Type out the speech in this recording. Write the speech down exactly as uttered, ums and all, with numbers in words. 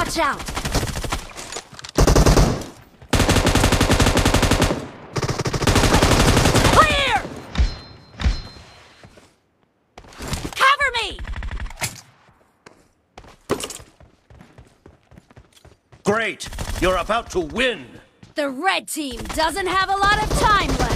Watch out! Clear! Cover me! Great! You're about to win! The red team doesn't have a lot of time left.